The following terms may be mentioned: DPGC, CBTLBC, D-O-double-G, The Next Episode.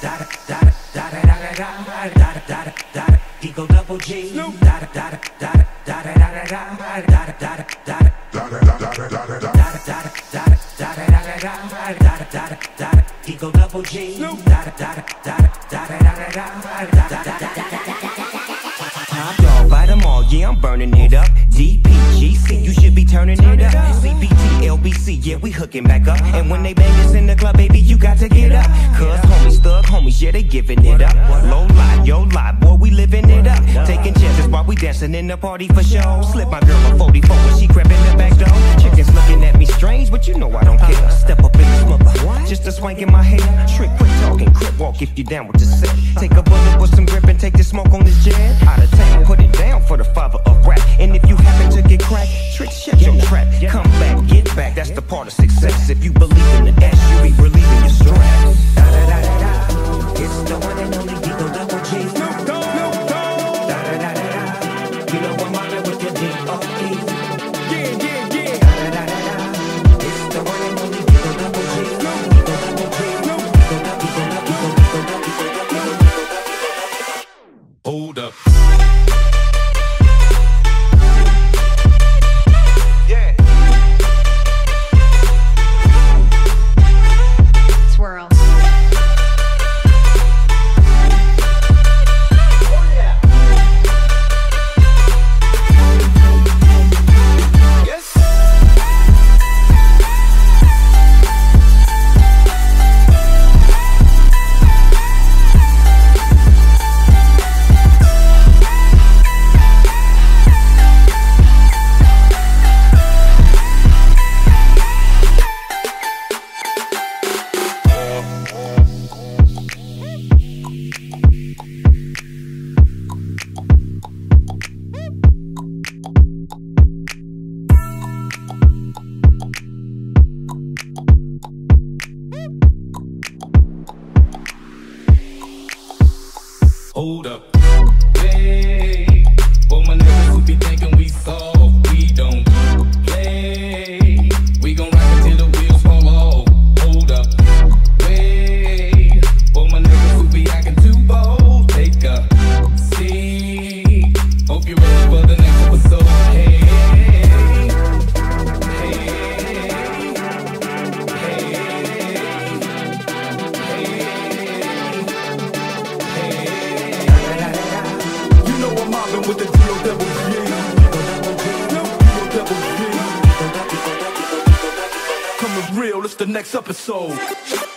D-O-double-G, D-O-double-G, top dog, bite them all, yeah, I'm burning it up. DPGC, you should be turning it up. CBTLBC, yeah, we hooking back up. And when they bang us in the club, baby, you got to get up. Cuz homies, thug homies, yeah, they giving it up. Low life, yo life, boy, we living it up. Taking chances while we dancing in the party for show. Slip my girl a 44 when she crept in the back door. Chickens looking at me strange, but you know I don't care. Step up in this mother, just a swank in my hair. Trick, quick talking, crip walk if you down with the sick. Take a bullet with some grip and take the smoke on this jet. Out of town, put it down for the father of rap. And if you happen to get cracked, trick, shut your trap. Come back, get back, that's the part of success. If you believe in the ass, you be relieving your stress. It's the one and only D-O-double-G. You know I'm mobbing with your D-O-E. It's the one and only D-O-double-G. Hold up. Yeah. Swirl. Oh yeah. Yes. Hold up. Hey, for my niggas who be thinking we soft, we don't play. We gon' rock until the wheels fall off. Hold up. Hey, for my niggas who be acting too bold, take a seat. Hope you're ready for the next episode. Hey, with the D-O-double-G. D-O-double-G. Coming real, it's the next episode.